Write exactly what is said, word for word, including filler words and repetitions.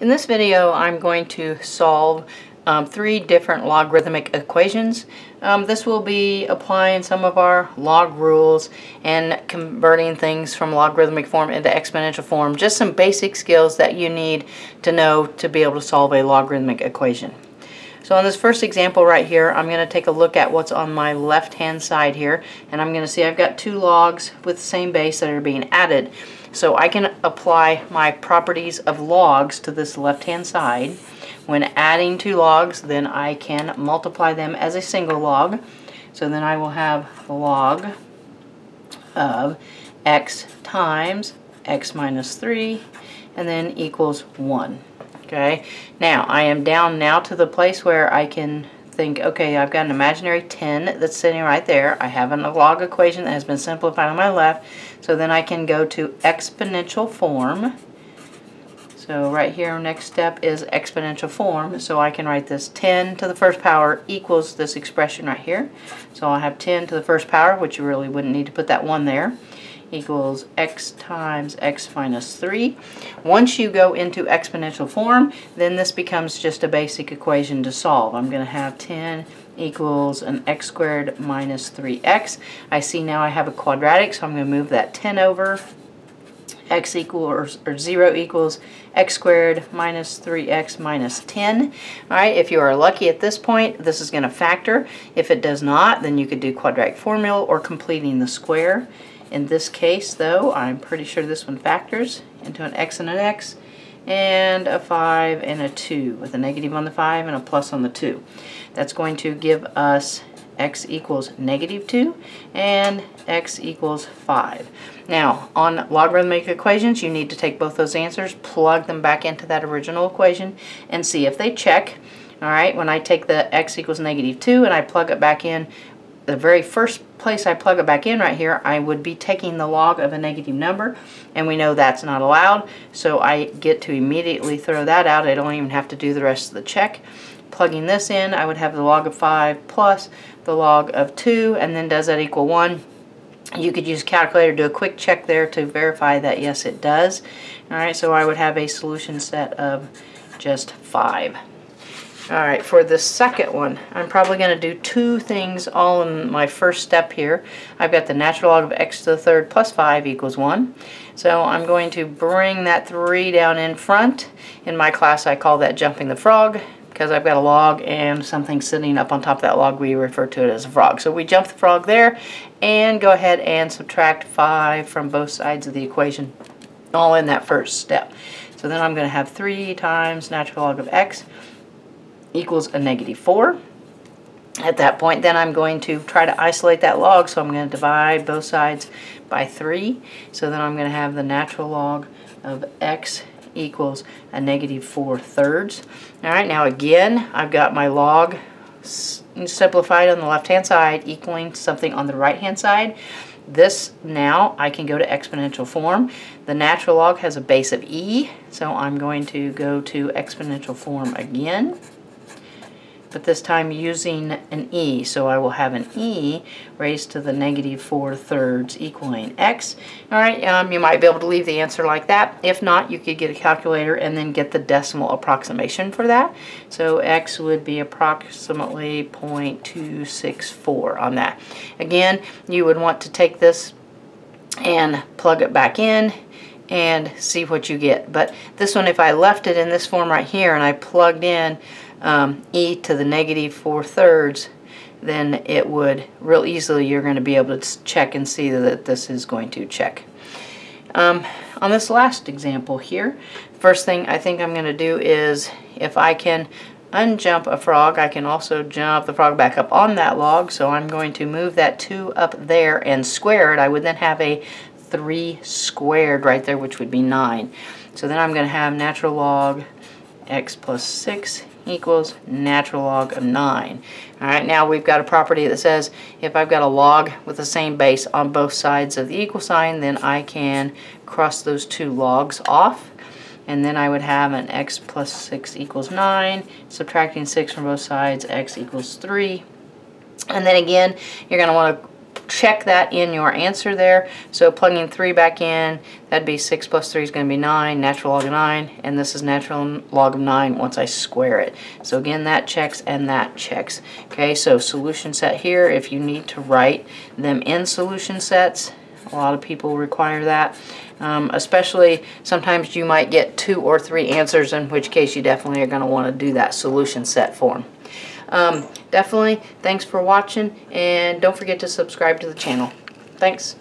In this video, I'm going to solve um, three different logarithmic equations. Um, this will be applying some of our log rules and converting things from logarithmic form into exponential form. Just some basic skills that you need to know to be able to solve a logarithmic equation. So on this first example right here, I'm going to take a look at what's on my left-hand side here, and I'm going to see I've got two logs with the same base that are being added. So I can apply my properties of logs to this left-hand side. When adding two logs, then I can multiply them as a single log. So then I will have the log of x times x minus three, and then equals one. Okay, now I am down now to the place where I can think, okay, I've got an imaginary ten that's sitting right there. I have a log equation that has been simplified on my left, so then I can go to exponential form. So right here, next step is exponential form, so I can write this ten to the first power equals this expression right here. So I'll have ten to the first power, which you really wouldn't need to put that one there, equals x times x minus three. Once you go into exponential form, then this becomes just a basic equation to solve. I'm going to have ten equals an x squared minus three x. I see now I have a quadratic, so I'm going to move that ten over. X equals, or zero equals x squared minus three x minus ten. Alright, if you are lucky at this point, this is going to factor. If it does not, then you could do quadratic formula or completing the square. In this case, though, I'm pretty sure this one factors into an x and an x, and a five and a two, with a negative on the five and a plus on the two. That's going to give us x equals negative two and x equals five. Now, on logarithmic equations, you need to take both those answers, plug them back into that original equation, and see if they check. All right, when I take the x equals negative two and I plug it back in, the very first place I plug it back in right here, I would be taking the log of a negative number, and we know that's not allowed, so I get to immediately throw that out. I don't even have to do the rest of the check. Plugging this in, I would have the log of five plus the log of two, and then does that equal one? You could use a calculator, do a quick check there to verify that yes, it does. Alright, so I would have a solution set of just five. Alright, for the second one, I'm probably going to do two things all in my first step here. I've got the natural log of x to the third plus five equals one. So I'm going to bring that three down in front. In my class, I call that jumping the frog, because I've got a log and something sitting up on top of that log. We refer to it as a frog. So we jump the frog there and go ahead and subtract five from both sides of the equation, all in that first step. So then I'm going to have three times natural log of x equals a negative four. At that point, then I'm going to try to isolate that log, so I'm going to divide both sides by three. So then I'm going to have the natural log of x equals a negative four thirds. Alright, now again, I've got my log simplified on the left-hand side equaling something on the right-hand side. This now I can go to exponential form. The natural log has a base of e, so I'm going to go to exponential form again, but this time using an e. So I will have an e raised to the negative four thirds equaling x. Alright, um, you might be able to leave the answer like that. If not, you could get a calculator and then get the decimal approximation for that. So x would be approximately zero point two six four on that. Again, you would want to take this and plug it back in and see what you get. But this one, if I left it in this form right here and I plugged in Um, e to the negative four thirds, then it would real easily, you're going to be able to check and see that this is going to check. Um, on this last example here, first thing I think I'm going to do is, if I can unjump a frog, I can also jump the frog back up on that log, so I'm going to move that two up there and square it. I would then have a three squared right there, which would be nine. So then I'm going to have natural log x plus six equals natural log of nine. Alright, now we've got a property that says if I've got a log with the same base on both sides of the equal sign, then I can cross those two logs off, and then I would have an x plus six equals nine, subtracting six from both sides, x equals three. And then again, you're going to want to check that in your answer there. So plugging three back in, that'd be six plus three is going to be nine, natural log of nine, and this is natural log of nine once I square it. So again, that checks and that checks. Okay, so solution set here, if you need to write them in solution sets, a lot of people require that. Um, especially sometimes you might get two or three answers, in which case you definitely are going to want to do that solution set form. Um, definitely, thanks for watching, and don't forget to subscribe to the channel. Thanks.